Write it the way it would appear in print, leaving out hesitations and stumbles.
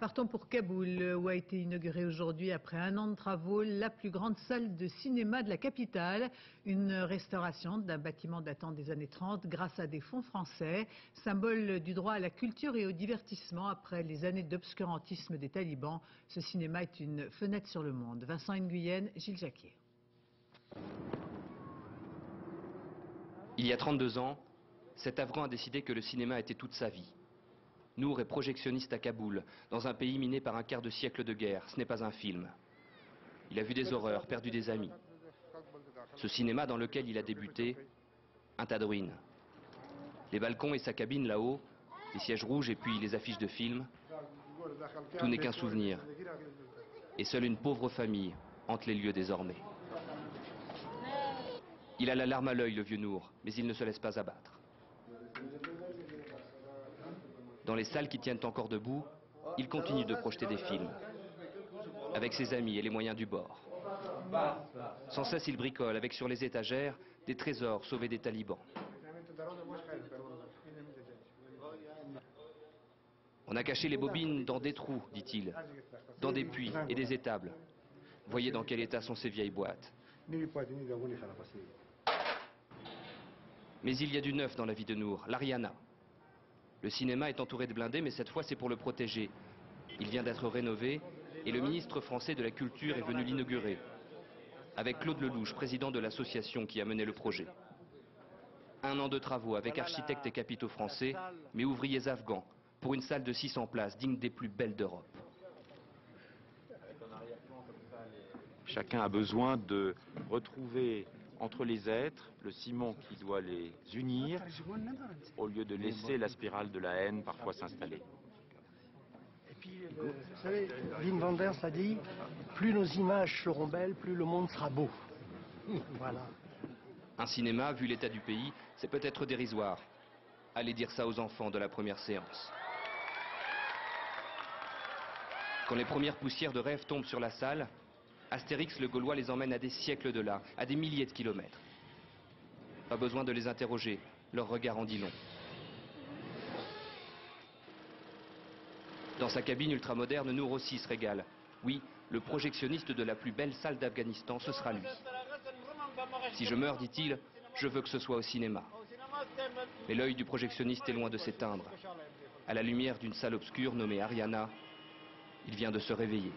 Partons pour Kaboul, où a été inaugurée aujourd'hui, après un an de travaux, la plus grande salle de cinéma de la capitale. Une restauration d'un bâtiment datant des années 30 grâce à des fonds français, symbole du droit à la culture et au divertissement après les années d'obscurantisme des talibans. Ce cinéma est une fenêtre sur le monde. Vincent Nguyen, Gilles Jacquier. Il y a 32 ans, cet Afghan a décidé que le cinéma était toute sa vie. Nour est projectionniste à Kaboul, dans un pays miné par un quart de siècle de guerre. Ce n'est pas un film. Il a vu des horreurs, perdu des amis. Ce cinéma dans lequel il a débuté, un tas de ruines. Les balcons et sa cabine là-haut, les sièges rouges et puis les affiches de films. Tout n'est qu'un souvenir. Et seule une pauvre famille hante les lieux désormais. Il a la larme à l'œil, le vieux Nour, mais il ne se laisse pas abattre. Dans les salles qui tiennent encore debout, il continue de projeter des films, avec ses amis et les moyens du bord. Sans cesse, il bricole, avec sur les étagères, des trésors sauvés des talibans. On a caché les bobines dans des trous, dit-il, dans des puits et des étables. Voyez dans quel état sont ces vieilles boîtes. Mais il y a du neuf dans la vie de Nour, l'Ariana. Le cinéma est entouré de blindés, mais cette fois c'est pour le protéger. Il vient d'être rénové et le ministre français de la Culture est venu l'inaugurer, avec Claude Lelouch, président de l'association qui a mené le projet. Un an de travaux avec architectes et capitaux français, mais ouvriers afghans, pour une salle de 600 places, digne des plus belles d'Europe. Chacun a besoin de retrouver entre les êtres, le ciment qui doit les unir, au lieu de laisser la spirale de la haine parfois s'installer. Et puis, vous savez, Wim Wenders a dit, plus nos images seront belles, plus le monde sera beau. Voilà. Un cinéma, vu l'état du pays, c'est peut-être dérisoire. Allez dire ça aux enfants de la première séance. Quand les premières poussières de rêve tombent sur la salle, Astérix, le Gaulois, les emmène à des siècles de là, à des milliers de kilomètres. Pas besoin de les interroger, leur regard en dit long. Dans sa cabine ultramoderne, Nour aussi se régale. Oui, le projectionniste de la plus belle salle d'Afghanistan, ce sera lui. Si je meurs, dit-il, je veux que ce soit au cinéma. Mais l'œil du projectionniste est loin de s'éteindre. À la lumière d'une salle obscure nommée Ariana, il vient de se réveiller.